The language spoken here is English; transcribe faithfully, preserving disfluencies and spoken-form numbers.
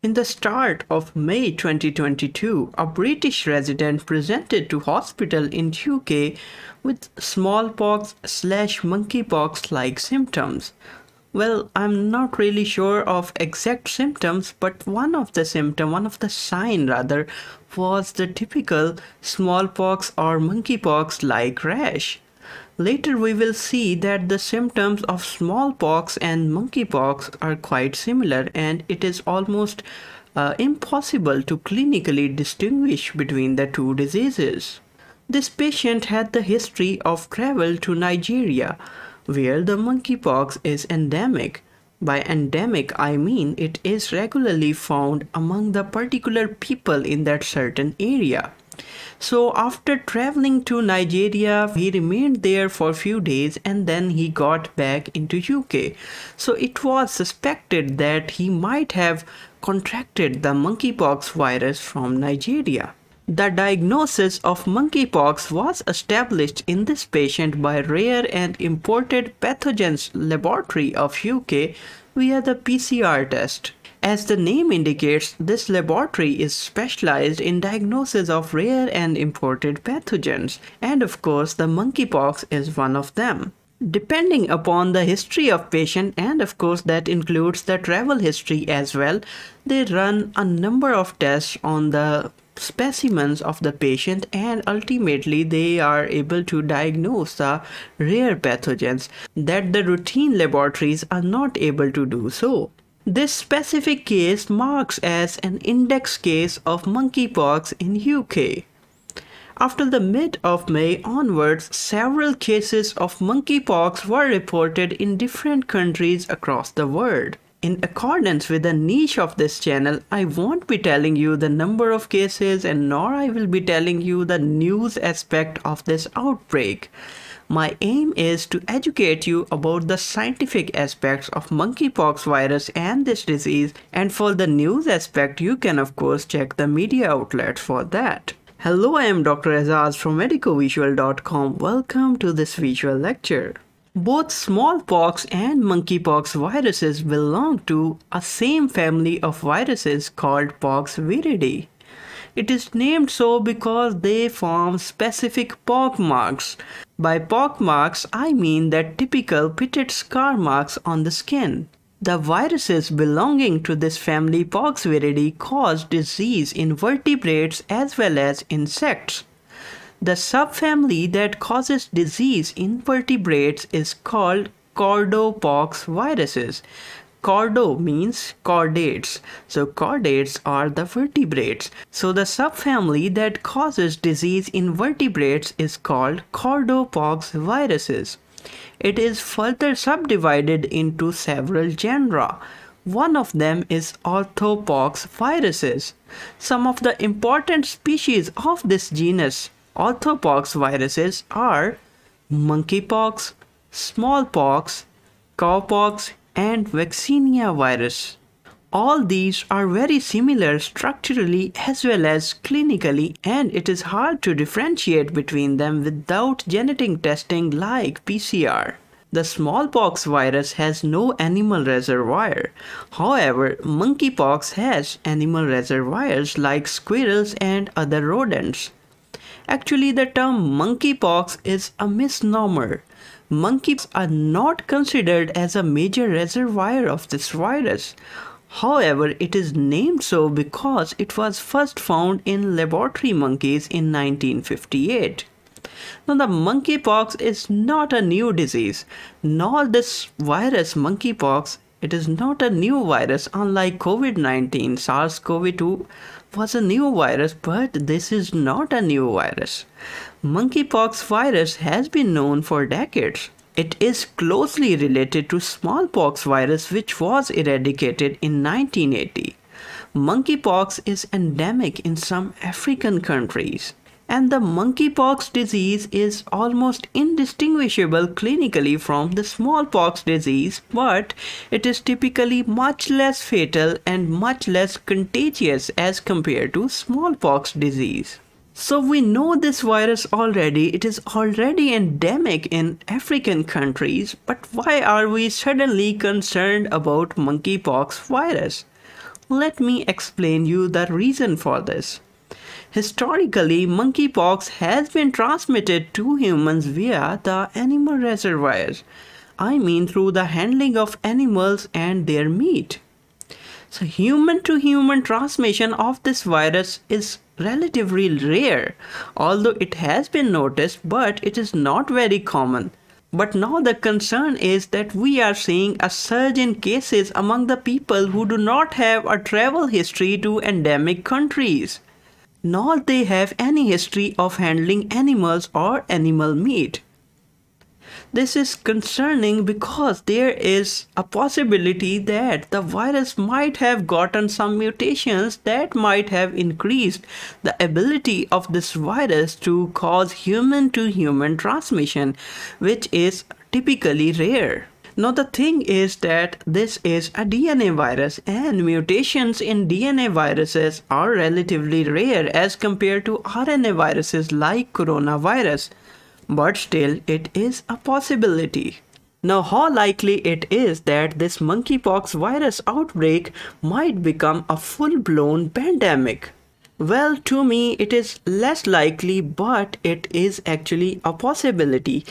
In the start of May twenty twenty-two, a British resident presented to hospital in U K with smallpox slash monkeypox like symptoms. Well, I'm not really sure of exact symptoms, but one of the symptom, one of the sign rather, was the typical smallpox or monkeypox like rash. Later we will see that the symptoms of smallpox and monkeypox are quite similar, and it is almost uh, impossible to clinically distinguish between the two diseases. This patient had the history of travel to Nigeria, where the monkeypox is endemic. By endemic, I mean it is regularly found among the particular people in that certain area. So after traveling to Nigeria, he remained there for a few days and then he got back into U K. So it was suspected that he might have contracted the monkeypox virus from Nigeria. The diagnosis of monkeypox was established in this patient by Rare and Imported Pathogens Laboratory of U K via the P C R test. As the name indicates, this laboratory is specialized in diagnosis of rare and imported pathogens, and of course the monkeypox is one of them. Depending upon the history of patient, and of course that includes the travel history as well, they run a number of tests on the specimens of the patient, and ultimately they are able to diagnose the rare pathogens that the routine laboratories are not able to do so. This specific case marks as an index case of monkeypox in U K. After the mid of May onwards, several cases of monkeypox were reported in different countries across the world. In accordance with the niche of this channel, I won't be telling you the number of cases, and nor I will be telling you the news aspect of this outbreak. My aim is to educate you about the scientific aspects of monkeypox virus and this disease, and for the news aspect you can of course check the media outlets for that. Hello, I am Doctor Azaz from medico visual dot com. Welcome to this visual lecture. Both smallpox and monkeypox viruses belong to a same family of viruses called poxviridae. It is named so because they form specific pockmarks. By pockmarks, I mean the typical pitted scar marks on the skin. The viruses belonging to this family poxviridae cause disease in vertebrates as well as insects. The subfamily that causes disease in vertebrates is called chordopoxviruses. Chordo means chordates, so chordates are the vertebrates. So the subfamily that causes disease in vertebrates is called chordopoxviruses. It is further subdivided into several genera. One of them is orthopoxviruses. Some of the important species of this genus orthopoxviruses are monkeypox, smallpox, cowpox, and vaccinia virus. All these are very similar structurally as well as clinically, and it is hard to differentiate between them without genetic testing like P C R. The smallpox virus has no animal reservoir. However, monkeypox has animal reservoirs like squirrels and other rodents. Actually, the term monkeypox is a misnomer. Monkeys are not considered as a major reservoir of this virus. However, it is named so because it was first found in laboratory monkeys in nineteen fifty-eight. Now, the monkeypox is not a new disease, nor this virus monkeypox. It is not a new virus, unlike COVID nineteen. SARS CoV two was a new virus, but this is not a new virus. Monkeypox virus has been known for decades. It is closely related to smallpox virus, which was eradicated in nineteen eighty. Monkeypox is endemic in some African countries, and the monkeypox disease is almost indistinguishable clinically from the smallpox disease, but it is typically much less fatal and much less contagious as compared to smallpox disease. So we know this virus already. It is already endemic in African countries, but why are we suddenly concerned about monkeypox virus? Let me explain you the reason for this. Historically, monkeypox has been transmitted to humans via the animal reservoirs. I mean through the handling of animals and their meat. So human-to-human transmission of this virus is relatively rare, although it has been noticed, but it is not very common. But now the concern is that we are seeing a surge in cases among the people who do not have a travel history to endemic countries, nor they have any history of handling animals or animal meat. This is concerning because there is a possibility that the virus might have gotten some mutations that might have increased the ability of this virus to cause human-to-human transmission, which is typically rare. Now the thing is that this is a D N A virus, and mutations in D N A viruses are relatively rare as compared to R N A viruses like coronavirus. But still, it is a possibility. Now, how likely it is that this monkeypox virus outbreak might become a full-blown pandemic? Well, to me, it is less likely, but it is actually a possibility.